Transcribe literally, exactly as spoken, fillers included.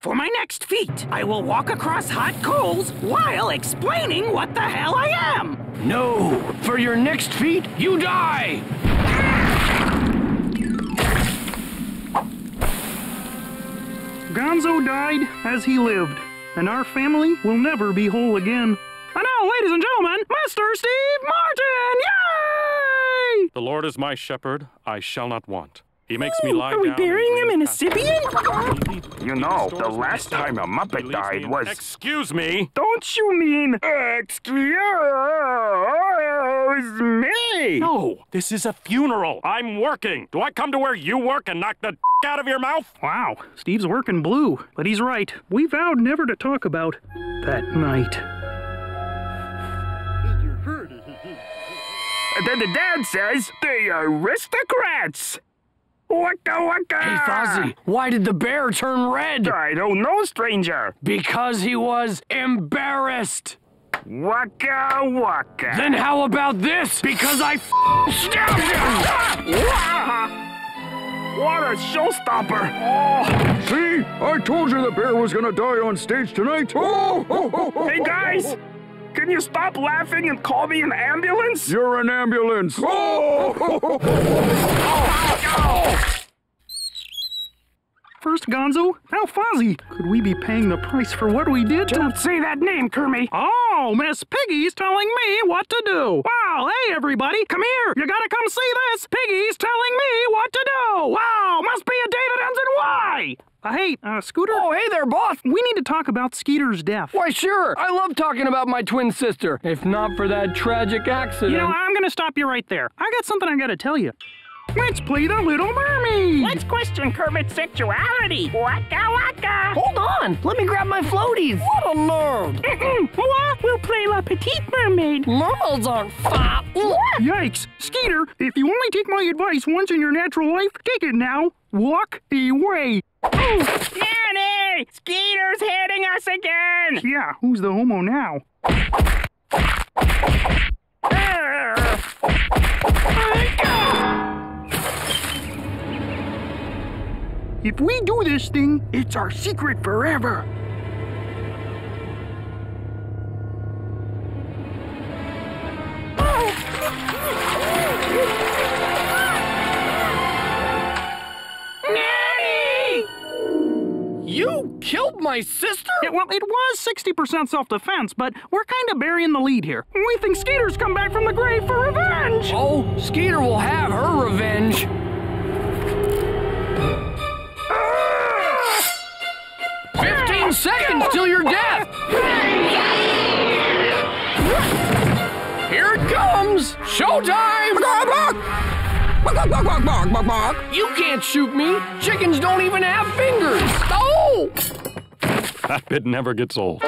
For my next feat, I will walk across hot coals while explaining what the hell I am. No, for your next feat, you die. Gonzo died as he lived, and our family will never be whole again. And now, ladies and gentlemen, Mister Steve Martin! Yay! The Lord is my shepherd, I shall not want. He makes me lie down. Are we burying him in a Sibian? You know, the last time a Muppet died was... Excuse me! Don't you mean... Excuse me! No, this is a funeral. I'm working. Do I come to where you work and knock the... out of your mouth? Wow, Steve's working blue, but he's right. We vowed never to talk about that night. And then the dad says, the aristocrats! Waka waka! Hey, Fozzie, why did the bear turn red? I don't know, stranger. Because he was embarrassed. Waka waka. Then how about this? Because I stabbed him! What a showstopper! Oh. See? I told you the bear was gonna die on stage tonight. Oh, oh, oh, oh, hey guys! Can you stop laughing and call me an ambulance? You're an ambulance! Oh. Oh, oh, oh, oh. First Gonzo, now Fozzie. Could we be paying the price for what we did? Don't to... say that name, Kermit. Oh, Miss Piggy's telling me what to do. Wow, hey everybody, come here. You gotta come see this. Piggy's telling me what to do. Wow, must be a day that ends in Y. Uh, hey, uh, Scooter? Oh, hey there, boss! We need to talk about Skeeter's death. Why, sure! I love talking about my twin sister. If not for that tragic accident... You know, I'm gonna stop you right there. I got something I gotta tell you. Let's play the Little Mermaid! Let's question Kermit's sexuality! Waka waka! Hold on! Let me grab my floaties! What a nerd! Mm-mm. We'll play La Petite Mermaid! Mermaids aren't fat! Yikes! Skeeter, if you only take my advice once in your natural life, take it now! Walk away! Nanny! Skeeter's hitting us again! Yeah, who's the homo now? If we do this thing, it's our secret forever. Nanny! You killed my sister? Yeah, well, it was sixty percent self-defense, but we're kind of burying the lead here. We think Skeeter's come back from the grave for revenge! Oh, Skeeter will have her revenge. Seconds till your death! Here it comes! Showtime! You can't shoot me! Chickens don't even have fingers! Oh! That bit never gets old.